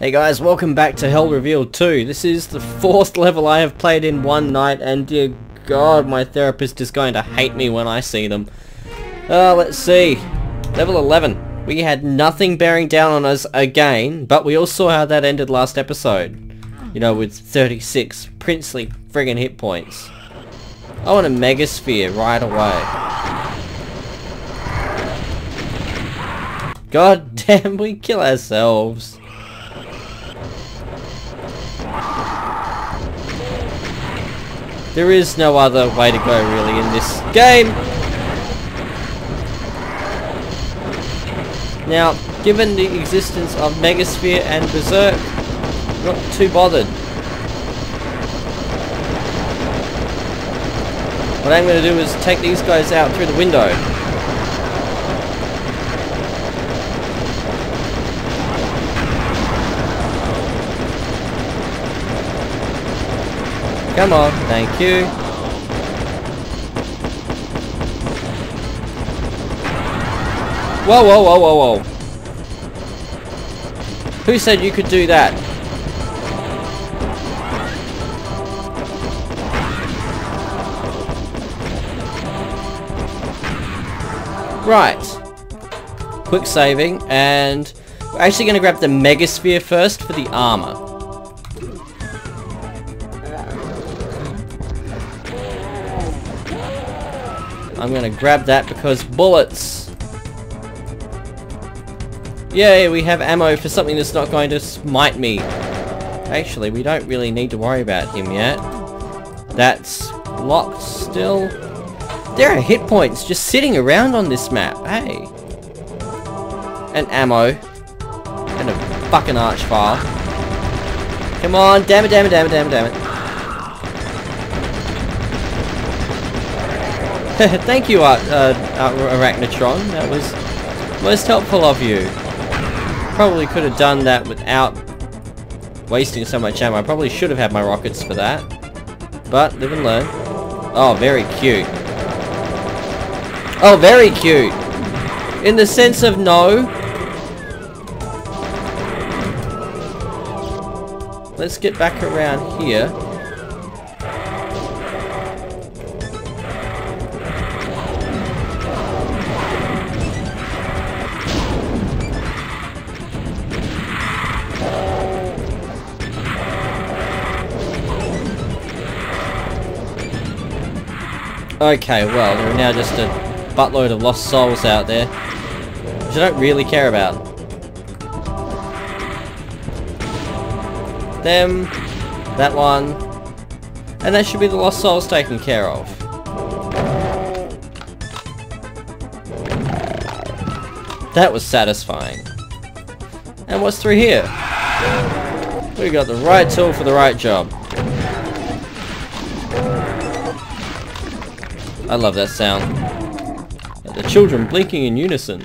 Hey guys, welcome back to Hell Revealed 2. This is the 4th level I have played in one night, and dear god, my therapist is going to hate me when I see them. Let's see. Level 11. We had nothing bearing down on us again, but we all saw how that ended last episode. You know, with 36 princely friggin' hit points. I want a Megasphere right away. God damn, we kill ourselves. There is no other way to go, really, in this game. Now, given the existence of Megasphere and Berserk, I'm not too bothered. What I'm going to do is take these guys out through the window. Come on, thank you. Whoa, whoa, whoa, whoa, whoa. Who said you could do that? Right. Quick saving, and we're actually going to grab the Megasphere first for the armor. I'm gonna grab that because bullets! Yay, we have ammo for something that's not going to smite me. Actually, we don't really need to worry about him yet. That's locked still. There are hit points just sitting around on this map, hey! And ammo. And a fucking arch file. Come on, damn it, damn it, damn it, damn it, damn it. Thank you, Arachnatron. That was most helpful of you. Probably could have done that without wasting so much ammo. I probably should have had my rockets for that. But, live and learn. Oh, very cute. Oh, very cute! In the sense of no. Let's get back around here. Okay, well, there are now just a buttload of lost souls out there, which I don't really care about. Them, that one, and that should be the lost souls taken care of. That was satisfying. And what's through here? We got the right tool for the right job. I love that sound. And the children blinking in unison.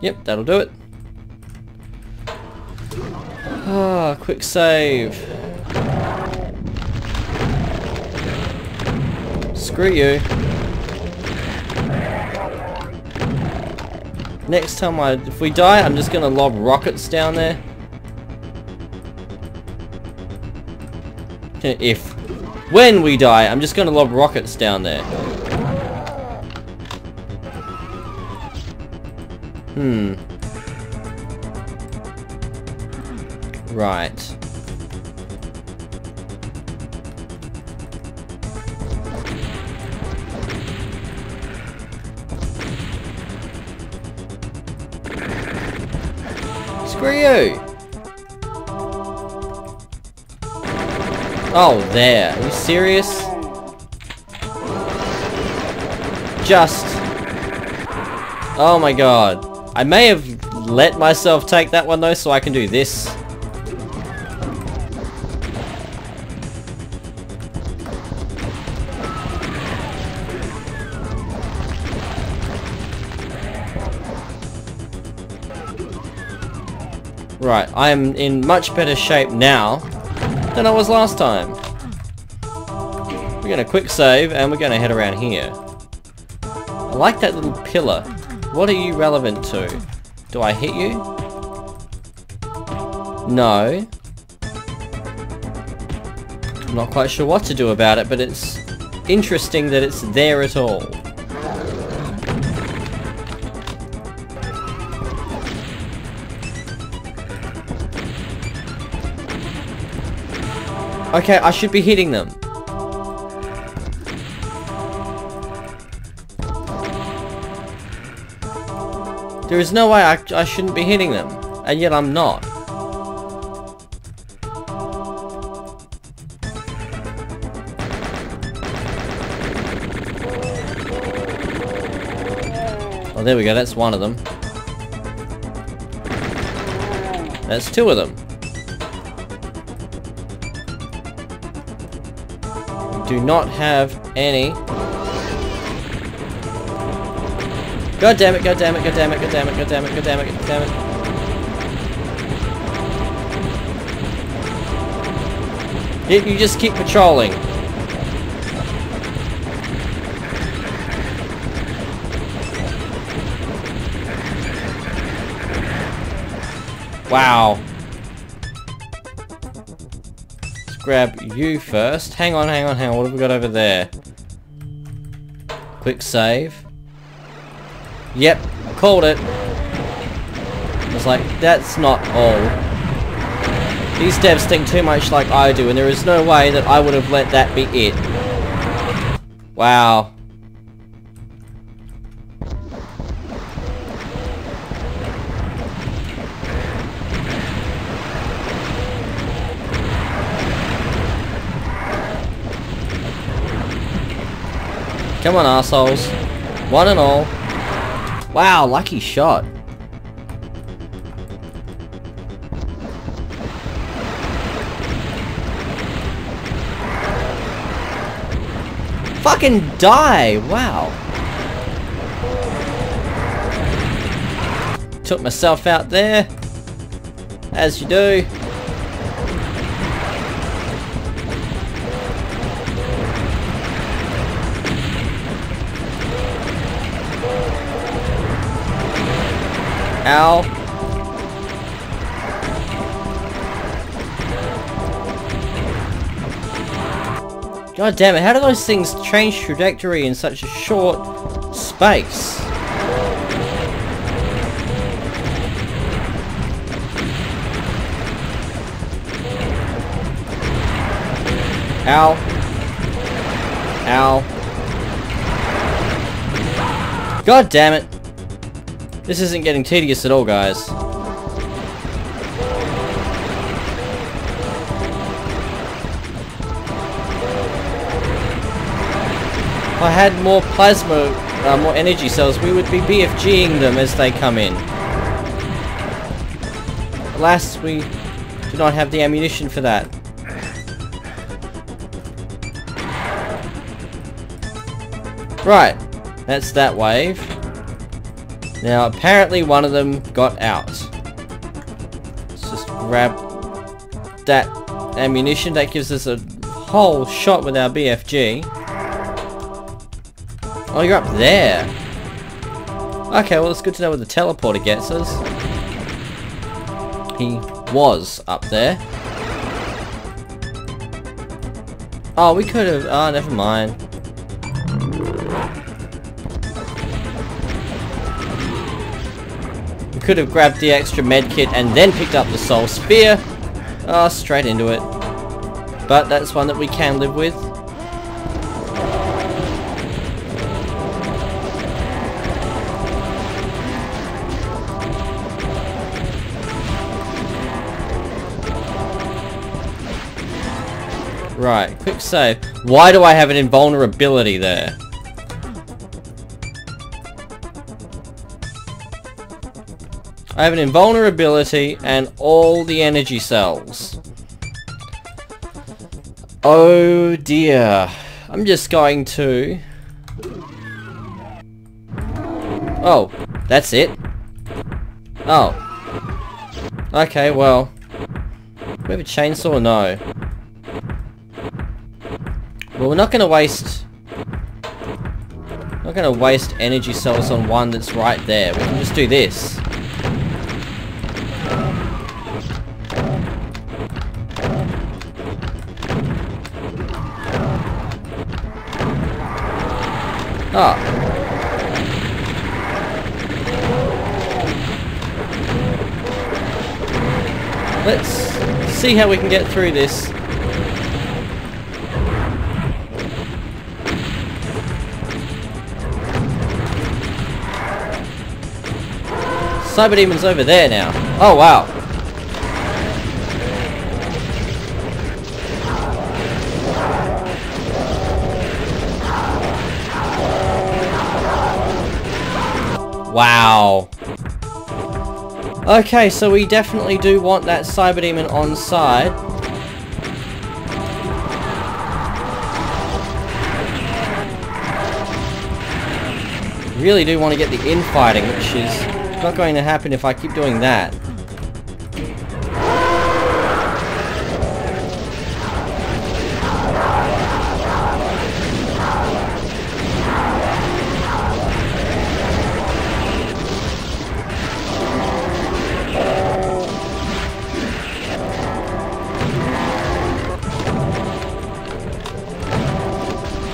Yep, that'll do it. Ah, quick save. Screw you. Next time if we die, I'm just gonna lob rockets down there. When we die, I'm just gonna lob rockets down there. Right. Screw you! Oh, there. Are you serious? Just. Oh my god. I may have let myself take that one though, so I can do this. Right, I am in much better shape now than I was last time. We're going to quick save and we're going to head around here. I like that little pillar. What are you relevant to? Do I hit you? No. I'm not quite sure what to do about it, but it's interesting that it's there at all. Okay, I should be hitting them. There is no way I shouldn't be hitting them, and yet I'm not. Oh, there we go, that's one of them. That's two of them. Do not have any. God damn it, god damn it, god damn it, god damn it, god damn it, god damn it, god damn it. Yet you just keep patrolling. Wow. Grab you first. Hang on, hang on, hang on. What have we got over there? Quick save. Yep, I called it. I was like, that's not all. These devs think too much like I do, and there is no way that I would have let that be it. Wow. Come on, assholes. One and all. Wow, lucky shot. Fucking die! Wow. Took myself out there. As you do. Ow. God damn it, how do those things change trajectory in such a short space? Ow. Ow. God damn it. This isn't getting tedious at all, guys. If I had more plasma, more energy cells, we would be BFGing them as they come in. Alas, we do not have the ammunition for that. Right, that's that wave. Now, apparently one of them got out. Let's just grab that ammunition. That gives us a whole shot with our BFG. Oh, you're up there. Okay, well, it's good to know where the teleporter gets us. He was up there. Oh, we could have... Oh, never mind. Could have grabbed the extra med kit and then picked up the soul spear. Ah, straight into it. But that's one that we can live with. Right, quick save. Why do I have an invulnerability there? I have an invulnerability and all the energy cells. Oh dear. I'm just going to... Oh, that's it. Oh. Okay, well. We have a chainsaw or no? Well, we're not gonna waste... Not gonna waste energy cells on one that's right there. We can just do this. Ah. Let's see how we can get through this. Cyberdemon's over there now. Oh wow. Wow. Okay, so we definitely do want that Cyberdemon on side. Really do want to get the infighting, which is not going to happen if I keep doing that.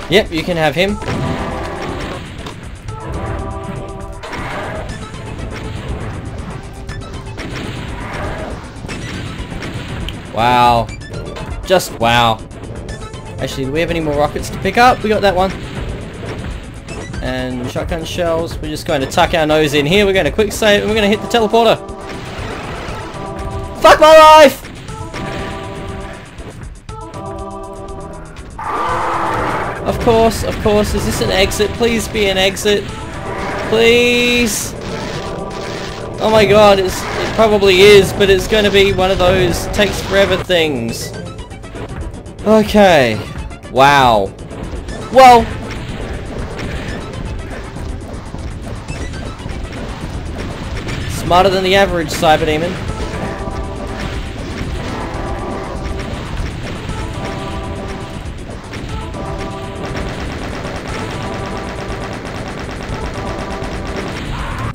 Yep, you can have him. Wow. Just wow. Actually, do we have any more rockets to pick up? We got that one. And shotgun shells. We're just going to tuck our nose in here. We're going to quick save and we're going to hit the teleporter. Fuck my life! Of course, is this an exit? Please be an exit. Please! Oh my god, it probably is, but it's gonna be one of those takes forever things. Okay. Wow. Well... Smarter than the average Cyberdemon.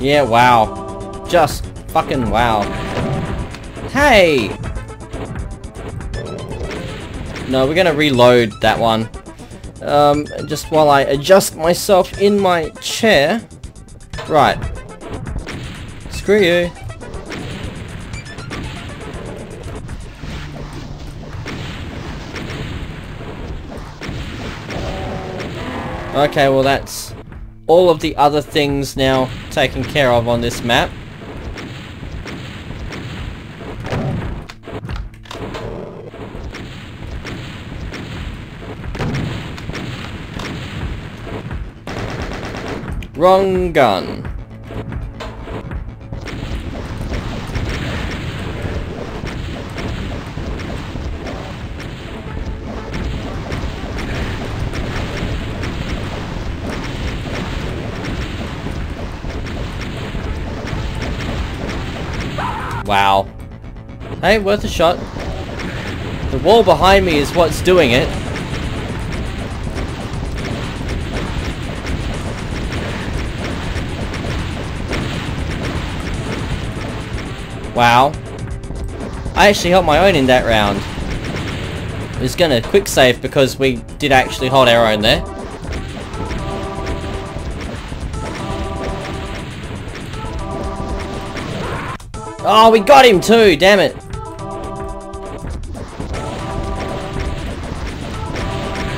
Yeah, wow. Just fucking wow. Hey! No, we're gonna reload that one. Just while I adjust myself in my chair. Right. Screw you. Okay, well that's... all of the other things now taken care of on this map. Wrong gun. Wow. Hey, worth a shot. The wall behind me is what's doing it. Wow. I actually held my own in that round. I was gonna quick save because we did actually hold our own there. Oh, we got him too, damn it.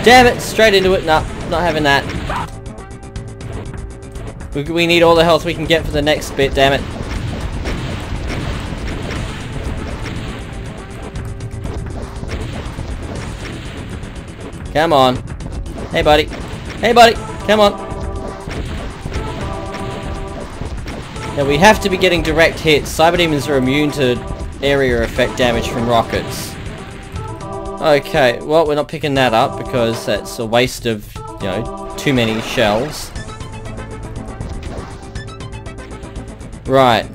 Damn it, straight into it. Nah, not having that. We need all the health we can get for the next bit, damn it. Come on. Hey, buddy. Hey, buddy. Come on. Now we have to be getting direct hits. Cyberdemons are immune to area effect damage from rockets. Okay, well we're not picking that up because that's a waste of, you know, too many shells. Right.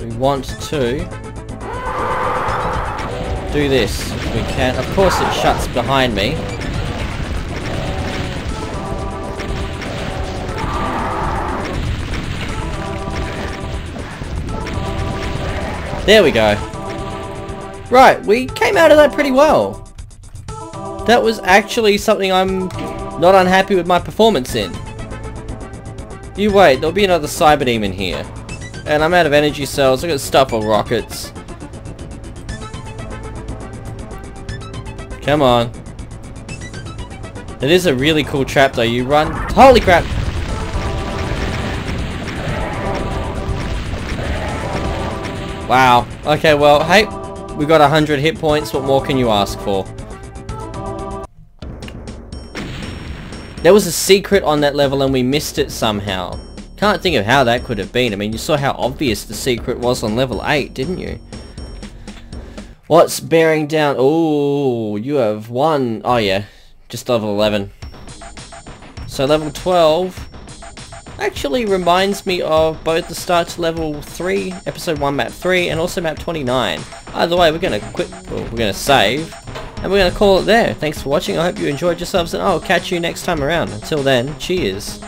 we want to do this. We can, of course it shuts behind me. There we go. Right, we came out of that pretty well. That was actually something I'm not unhappy with my performance in. You wait, there'll be another Cyberdemon here. And I'm out of energy cells. Look at stuff or rockets. Come on. It is a really cool trap though. You run. Holy crap! Wow. Okay, well, hey, we got 100 hit points. What more can you ask for? There was a secret on that level and we missed it somehow. Can't think of how that could have been. I mean, you saw how obvious the secret was on level 8, didn't you? What's bearing down? Oh, you have one. Oh yeah, just level 11. So level 12 actually reminds me of both the start to level 3, episode 1 map 3, and also map 29. Either way, we're gonna quit, well, we're gonna save, and we're gonna call it there. Thanks for watching, I hope you enjoyed yourselves, and I'll catch you next time around. Until then, cheers.